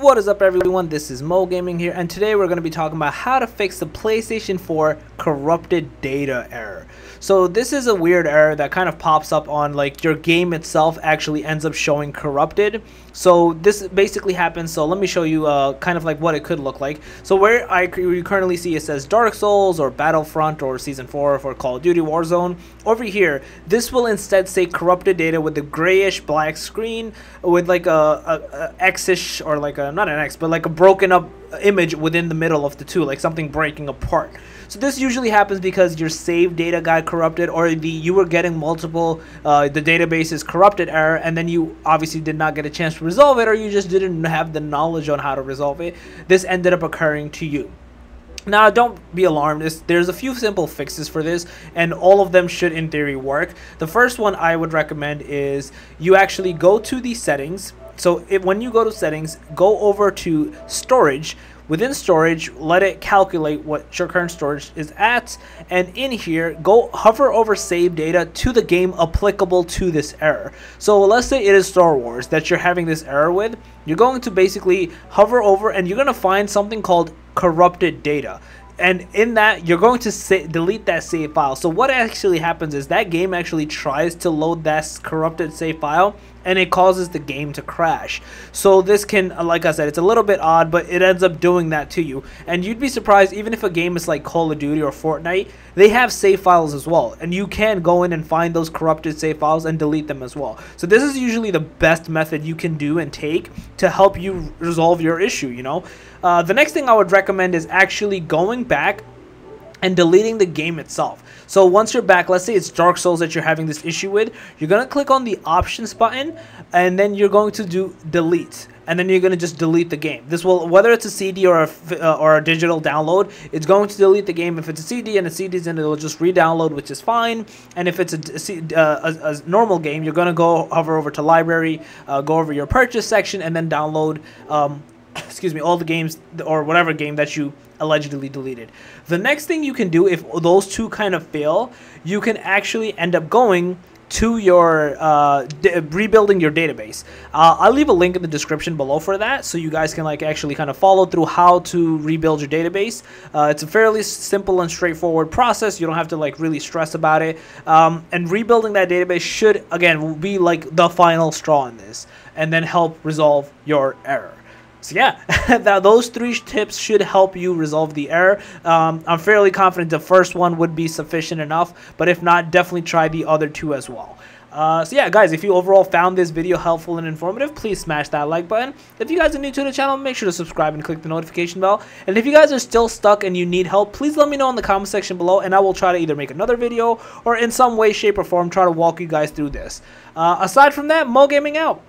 What is up, everyone? This is Moe Gaming here, and today we're going to be talking about how to fix the PlayStation 4 corrupted data error. So this is a weird error that kind of pops up on like your game itself actually ends up showing corrupted. So this basically happens. So let me show you kind of like what it could look like. So where you currently see it says Dark Souls or Battlefront or Season 4 for Call of Duty Warzone, over here this will instead say corrupted data with a grayish black screen with like a X-ish or like a not an X, but like a broken up image within the middle of the two, like something breaking apart. So this usually happens because your save data got corrupted, or you were getting multiple the database is corrupted error, and then you obviously did not get a chance to resolve it, or you just didn't have the knowledge on how to resolve it. This ended up occurring to you. Now, don't be alarmed. There's a few simple fixes for this, and all of them should in theory work. The first one I would recommend is you actually go to the settings. So when you go to settings, go over to storage. Within storage, let it calculate what your current storage is at, and in here, go hover over save data to the game applicable to this error. So let's say it is Star Wars that you're having this error with. You're going to basically hover over and you're going to find something called corrupted data. And in that, you're going to delete that save file. So what actually happens is that game actually tries to load that corrupted save file, and it causes the game to crash. So this can, like I said, it's a little bit odd, but it ends up doing that to you. And you'd be surprised, even if a game is like Call of Duty or Fortnite, they have save files as well. And you can go in and find those corrupted save files and delete them as well. So this is usually the best method you can do and take to help you resolve your issue, you know. The next thing I would recommend is actually going back and deleting the game itself. So once you're back, let's say it's Dark Souls that you're having this issue with, you're going to click on the options button, and then you're going to do delete, and then you're going to just delete the game. This will, whether it's a CD or a digital download, it's going to delete the game. If it's a CD and a CD's in, it'll just re-download, which is fine. And if it's a normal game, you're going to go hover over to library, go over your purchase section, and then download excuse me, all the games or whatever game that you allegedly deleted. The next thing you can do, if those two kind of fail, you can actually end up going to your rebuilding your database. I'll leave a link in the description below for that, so you guys can like actually kind of follow through how to rebuild your database. It's a fairly simple and straightforward process. You don't have to like really stress about it, and rebuilding that database should again be like the final straw in this, and then help resolve your error. So yeah, those three tips should help you resolve the error. I'm fairly confident the first one would be sufficient enough, but if not, definitely try the other two as well. So yeah, guys, if you overall found this video helpful and informative, please smash that like button. If you guys are new to the channel, make sure to subscribe and click the notification bell. And if you guys are still stuck and you need help, please let me know in the comment section below, and I will try to either make another video or in some way, shape, or form try to walk you guys through this. Aside from that, Moe Gaming out.